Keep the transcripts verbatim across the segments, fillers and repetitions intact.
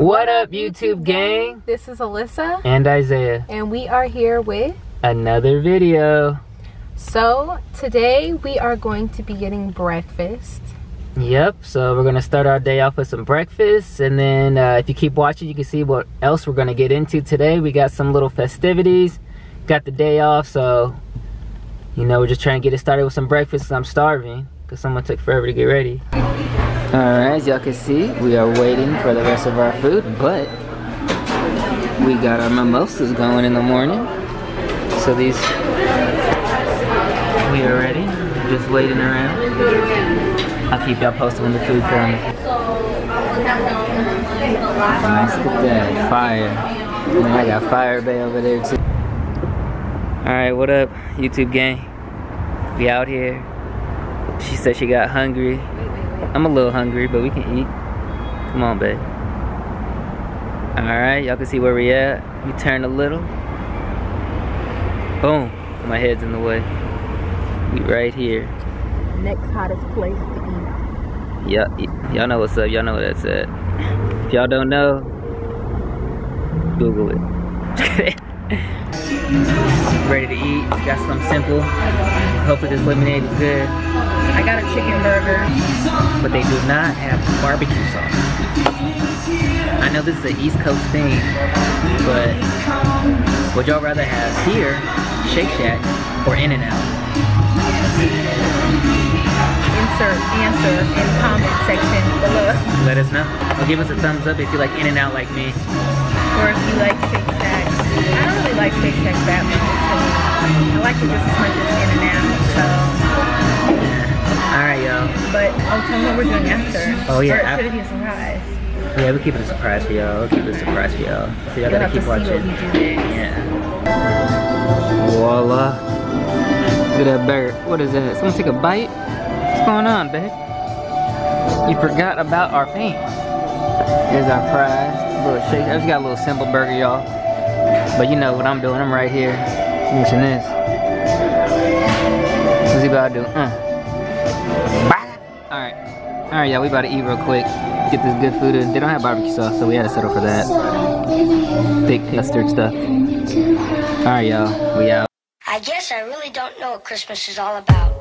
What up, YouTube gang? This is Alyssa and Isaiah, and we are here with another video. So today we are going to be getting breakfast. Yep, so we're gonna start our day off with some breakfast, and then uh, if you keep watching you can see what else we're gonna get into today. We got some little festivities, got the day off, so you know, we're just trying to get it started with some breakfast because I'm starving because someone took forever to get ready. Alright, as y'all can see, we are waiting for the rest of our food, but we got our mimosas going in the morning. So these, we are ready, just waiting around. I'll keep y'all posted when the food comes. Nice, look at that, fire. And I got Fire Bay over there too. Alright, what up, YouTube gang? We out here. She said she got hungry. I'm a little hungry, but we can eat. Come on, babe. Alright, y'all can see where we at. We turned a little. Boom, my head's in the way. We right here. Next hottest place to eat. Yeah, y'all know what's up. Y'all know what that's at. If y'all don't know, Google it. Ready to eat. Got something simple. Hopefully this lemonade is good. I got a chicken burger, but they do not have barbecue sauce. I know this is an East Coast thing, but would y'all rather have here, Shake Shack, or In-N-Out? Answer in comment section below. Let us know. Or give us a thumbs up if you like In-N-Out like me. Or if you like Shake Shack. I don't really like Shake Shack that much. So I like it just as much as In-N-Out. So. Yeah. Alright, y'all. But I'll tell you what we're doing after. Oh, yeah. Or it should be a surprise. Yeah, we'll keep it a surprise for y'all. We'll keep it a surprise for y'all. So y'all gotta keep watching. Yeah. Voila. Look at that burger. What is that? Someone take a bite? What's going on, babe? You forgot about our fans. Here's our fries, a little shake. I just got a little simple burger, y'all. But you know what I'm doing. I'm right here. Mention this. What's he about to do? Uh. Alright. Alright, y'all. We about to eat real quick. Get this good food in. They don't have barbecue sauce, so we had to settle for that. Thick custard stuff. Alright, y'all. We out. I guess I really don't know what Christmas is all about.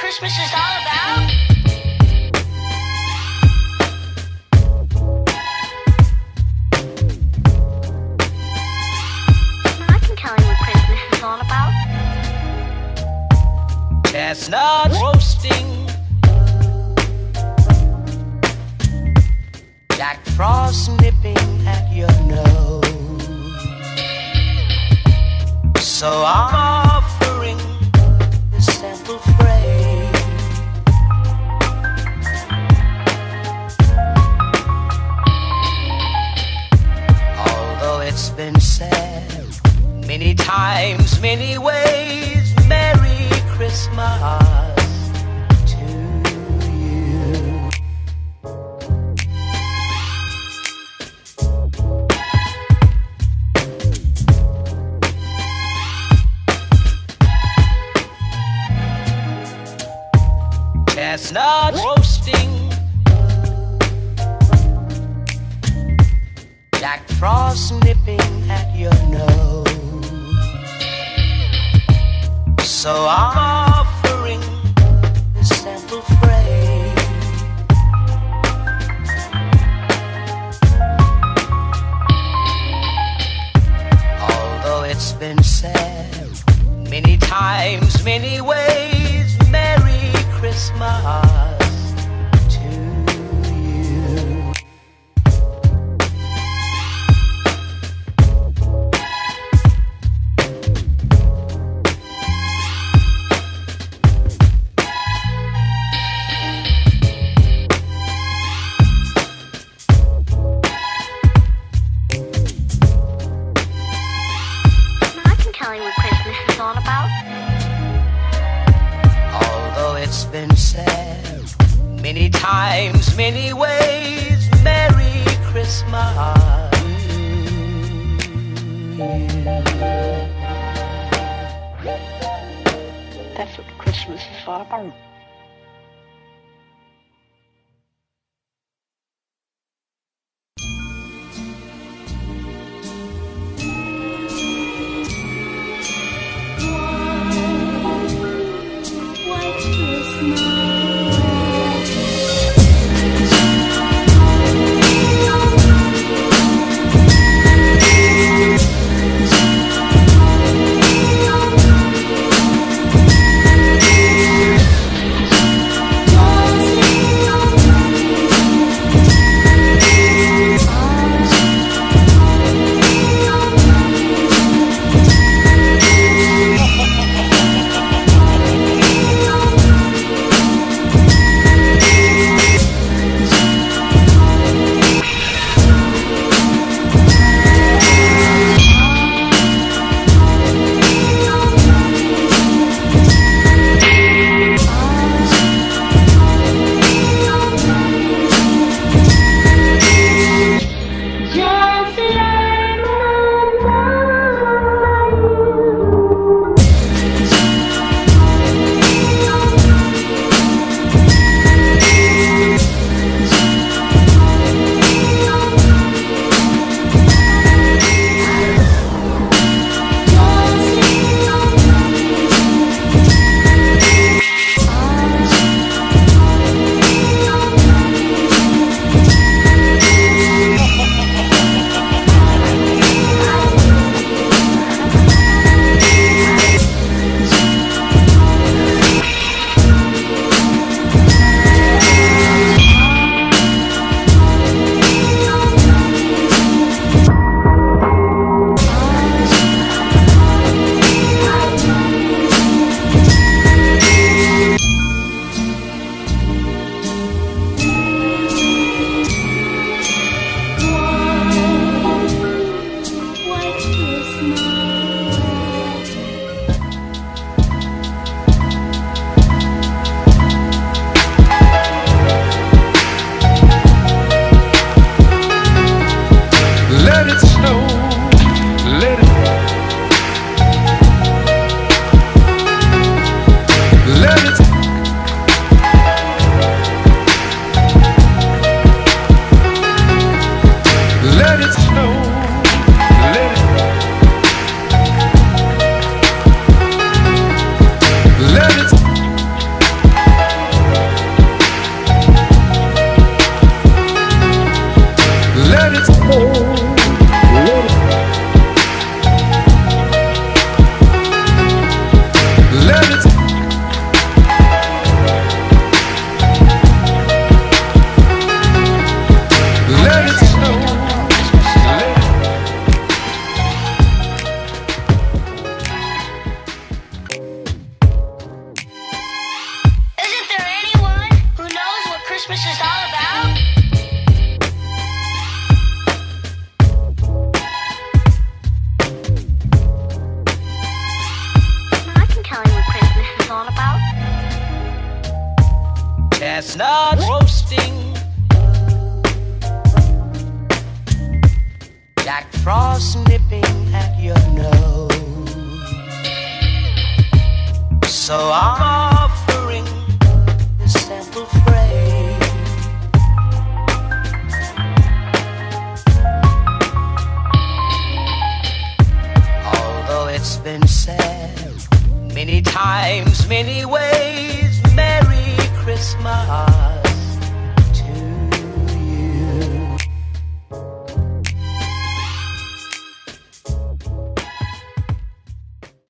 Christmas is all about. I can tell you what Christmas is all about. Chestnut roasting, Jack Frost nipping at your nose. So I'm offering this simple phrase. Been said many times, many ways. Merry Christmas to you. Chestnut roasting, Jack Frost nipping at your nose. So I'm offering this simple phrase. Although it's been said many times, many ways, Merry Christmas. It's been said many times, many ways, Merry Christmas to you. That's what Christmas is all about. Chestnuts roasting, Jack Frost nipping at your nose. So I'm offering a simple phrase. Although it's been said many times, many ways,